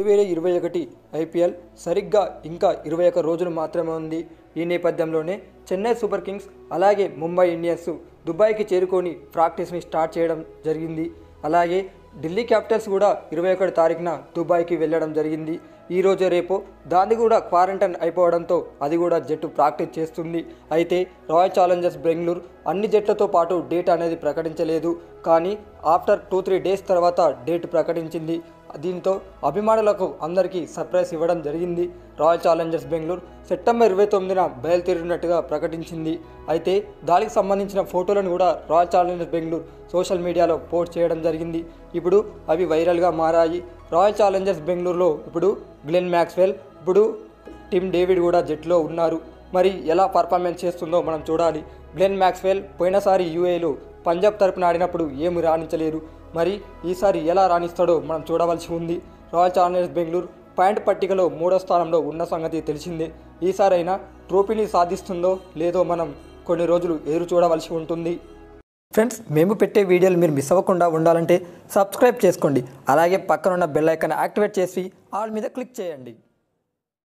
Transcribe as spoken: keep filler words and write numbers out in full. రెండు వేల ఇరవై ఒకటి ఐపీఎల్ సరిగ్గా ఇంకా ఇరవై ఒక్క రోజులు మాత్రమే ఉంది. ఈ నేపథ్యంలోనే చెన్నై సూపర్ కింగ్స్ అలాగే ముంబై ఇండియన్స్ దుబాయ్కి చేరుకొని ప్రాక్టీస్ని స్టార్ట్ చేయడం జరిగింది. అలాగే ఢిల్లీ క్యాపిటల్స్ కూడా ఇరవై ఒకటి తారీఖున దుబాయ్కి వెళ్ళడం జరిగింది. ఈరోజు రేపు దాన్ని కూడా క్వారంటైన్ అయిపోవడంతో అది కూడా జట్టు ప్రాక్టీస్ చేస్తుంది. అయితే రాయల్ ఛాలెంజర్స్ బెంగళూరు అన్ని జట్లతో పాటు డేట్ అనేది ప్రకటించలేదు, కానీ ఆఫ్టర్ టూ త్రీ డేస్ తర్వాత డేట్ ప్రకటించింది. దీంతో అభిమానులకు అందరికీ సర్ప్రైజ్ ఇవ్వడం జరిగింది. రాయల్ ఛాలెంజర్స్ బెంగళూరు సెప్టెంబర్ ఇరవై తొమ్మిదిన బయలుదేరినట్టుగా ప్రకటించింది. అయితే దానికి సంబంధించిన ఫోటోలను కూడా రాయల్ ఛాలెంజర్స్ బెంగళూరు సోషల్ మీడియాలో పోస్ట్ చేయడం జరిగింది. ఇప్పుడు అవి వైరల్గా మారాయి. రాయల్ ఛాలెంజర్స్ బెంగళూరులో ఇప్పుడు గ్లెన్ మ్యాక్స్వెల్, ఇప్పుడు టిమ్ డేవిడ్ కూడా జట్టులో ఉన్నారు. మరి ఎలా పర్ఫార్మెన్స్ చేస్తుందో మనం చూడాలి. గ్లెన్ మ్యాక్స్వెల్ పోయినసారి యూఏలో పంజాబ్ తరపున ఆడినప్పుడు ఏమి రాణించలేరు, మరి ఈసారి ఎలా రాణిస్తాడో మనం చూడవలసి ఉంది. రాయల్ ఛాలెంజర్స్ బెంగళూరు పాయింట్ పట్టికలో మూడో స్థానంలో ఉన్న సంగతి తెలిసిందే. ఈసారైనా ట్రోఫీని సాధిస్తుందో లేదో మనం కొన్ని రోజులు ఎదురు చూడవలసి ఉంటుంది. ఫ్రెండ్స్, మేము పెట్టే వీడియోలు మీరు మిస్ అవ్వకుండా ఉండాలంటే సబ్స్క్రైబ్ చేసుకోండి. అలాగే పక్కనున్న బెల్ ఐకాన్ యాక్టివేట్ చేసి ఆల్ మీద క్లిక్ చేయండి.